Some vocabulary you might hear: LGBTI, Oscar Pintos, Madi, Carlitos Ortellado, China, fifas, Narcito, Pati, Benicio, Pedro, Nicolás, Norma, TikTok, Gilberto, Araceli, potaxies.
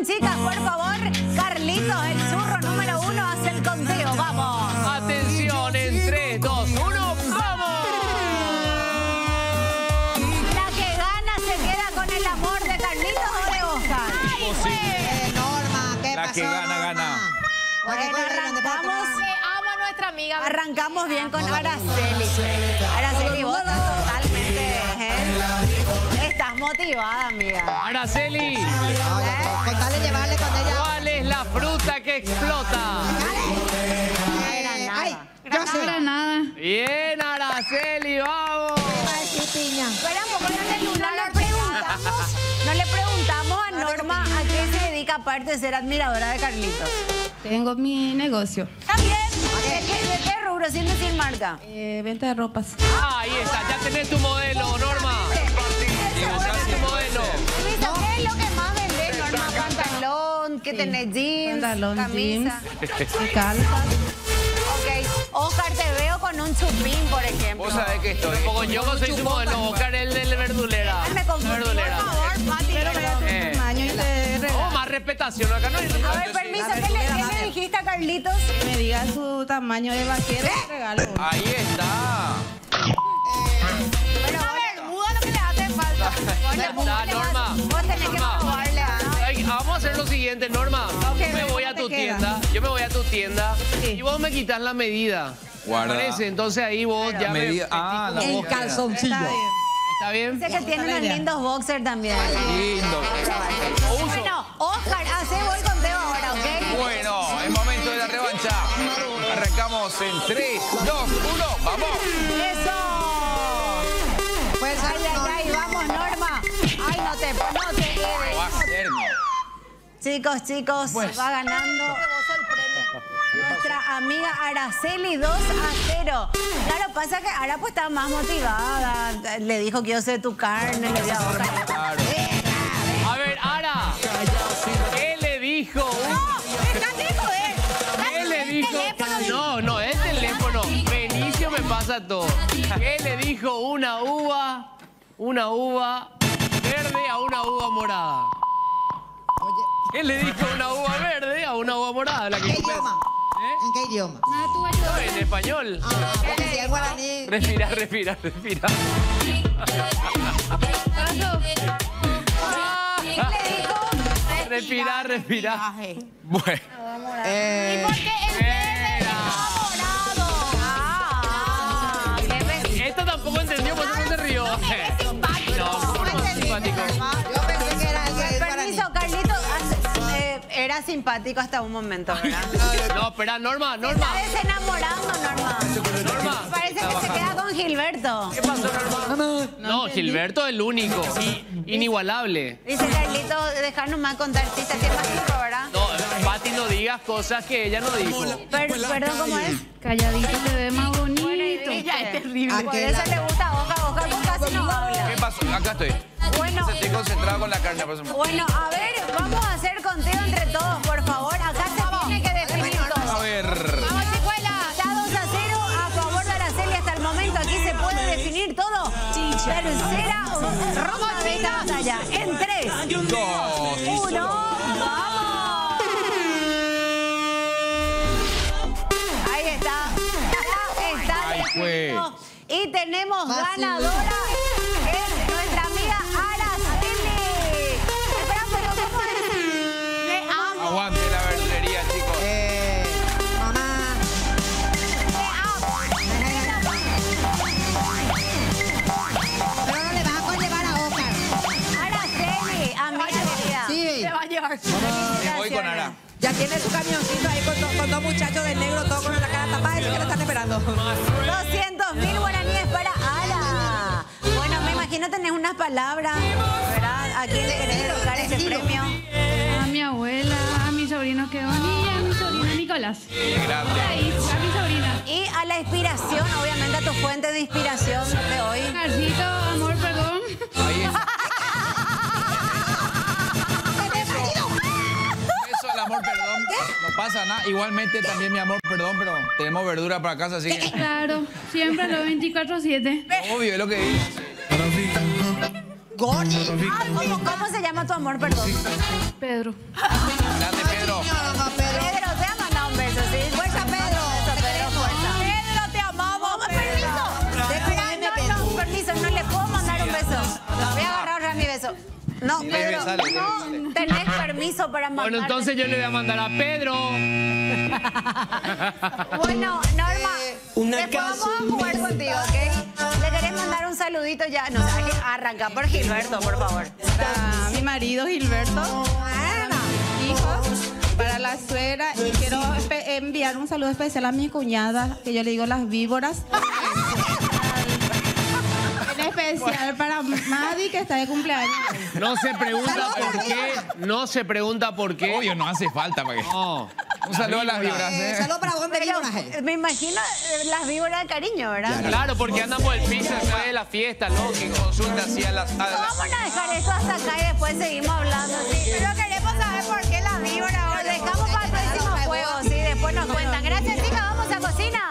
atención, chicas, por favor. Carlitos, el zurro número 1, hace el conteo. ¡Vamos! Atención, en 3, 2, 1, ¡vamos! La que gana se queda con el amor de Carlitos o de Oscar. ¡Ay, pues! Norma, ¿qué pasó? La que gana, gana. Bueno, arrancamos. Amo a nuestra amiga. Arrancamos bien con Araceli. Araceli, vota totalmente. Estás motivada, amiga. Araceli, llevarle con ella. ¿Cuál es la fruta que explota? Granada. Yo sé. Granada. Bien, Araceli, vamos. Espera un poco, no le preguntamos a Norma a qué se dedica, aparte de ser admiradora de Carlitos. Tengo mi negocio. También. ¿De qué rubro, sin decir marca? Venta de ropas. Ahí está, ya tenés tu modelo, Norma. ¿Qué es lo que más vendés, Norma? Pantalón, ¿qué tenés? Jeans, pantalón, camisa, calzas. Ok, Oscar, te veo con un chupín, por ejemplo. Vos sabés que estoy. Yo no soy su modelo, Oscar, el de la verdulera. Me confundí, por favor, Pati. Respetación acá, no hay respetación. A ver, permiso, ¿qué le dijiste a Carlitos? Que me diga su tamaño de vaquero. Regalo. Ahí está. Bueno, una bermuda lo que le hace falta. Está, Norma. Vos tenés que probarle. Vamos a hacer lo siguiente, Norma. Yo me voy a tu tienda y vos me quitas la medida. Guarda. Entonces ahí vos ya me... Ah, el calzoncillo. ¿Está bien? Dice que tiene unos lindos boxers también. Lindo. Bueno, Oscar, hace el conteo ahora, ¿ok? Bueno, es momento de la revancha. Arrancamos en 3, 2, 1, ¡vamos! ¡Eso! Pues ahí, vamos, Norma. Ay, no te quedes. Va a ser. Chicos, pues, va ganando nuestra amiga Araceli 2-0. Claro, pasa que ahora pues está más motivada. Le dijo que yo sé tu carne. Le voy a buscar. A ver, Ara, ¿qué le dijo? No, el teléfono. Benicio me pasa todo. ¿Qué le dijo una uva verde a una uva morada? ¿Qué le dijo una uva verde a una uva morada? ¿En qué idioma? ¿En qué idioma? No, en español. En guaraní. Respira. Respira. Bueno. ¿Y por qué el verde morado? Esto tampoco entendió, por eso no se rió. No, era simpático hasta un momento, ¿verdad? No, espera, Norma. Te estás desenamorando, Norma. Parece que se queda con Gilberto. ¿Qué pasó, Norma? No, Gilberto es el único. Inigualable. Dice Carlito, dejarnos más contar chistes. ¿Qué pasó, verdad? No, Pati, no digas cosas que ella no dijo. Perdón, ¿cómo es? Calladito se ve más bonito. Ella es terrible. Por eso le gusta Boca, casi no habla. ¿Qué pasó? Acá estoy. Bueno, estoy concentrado con la carne. Bueno, a ver, vamos a hacer conteo entre todos, por favor. Acá se tiene que definir todo. A ver. Vamos, escuela. Está 2-0 a favor de Araceli hasta el momento. Aquí se puede definir todo. Tercera ronda de esta batalla. En 3, 2, 1, ¡vamos! Ahí está. Ahí fue. Y tenemos ganadora. Ya tiene su camioncito ahí con dos muchachos de negro, todo con la cara tapada, y que lo están esperando. 200.000 guaraníes para Ala. Bueno, me imagino tenés unas palabras, ¿verdad? ¿A quién le querés dedicar ese premio? A mi abuela, a mi sobrino que va, y a mi sobrino Nicolás. Grande. A mi sobrina. Y a la inspiración, obviamente, a tu fuente de inspiración de hoy. Narcito, amor, perdón. Ahí está. Perdón, no pasa nada. Igualmente también, mi amor, perdón, pero tenemos verdura para casa, así que... Claro, siempre a los 24/7. Obvio, es lo que dice. Gordi. ¿Cómo se llama tu amor, perdón? Pedro. Grande Pedro. Pedro, te ha mandado un beso, ¿sí? Fuerza, Pedro. Pedro, fuerza. Pedro, te amamos. Permiso. Permiso, no le puedo mandar un beso. Voy a agarrar ahora mi beso. No, Pedro, no tenés permiso para mandar. Bueno, entonces yo le voy a mandar a Pedro. Bueno, Norma, después vamos a jugar contigo, ¿ok? ¿Le querés mandar un saludito ya? No, arranca por Gilberto, por favor. Para mi marido Gilberto, para mis hijos, para la suegra. Y quiero enviar un saludo especial a mi cuñada, que yo le digo las víboras. Especial para Madi, que está de cumpleaños. No se pregunta por qué. No se pregunta por qué. Obvio, no hace falta. Para que... no. Un saludo a las víboras. Un saludo para vos, Miguel. Me imagino las víboras de cariño, ¿verdad? Claro, claro, porque andan por el piso después de la fiesta, ¿no? Que consulta así a las... Vamos a dejar eso hasta acá y después seguimos hablando. Sí, pero queremos...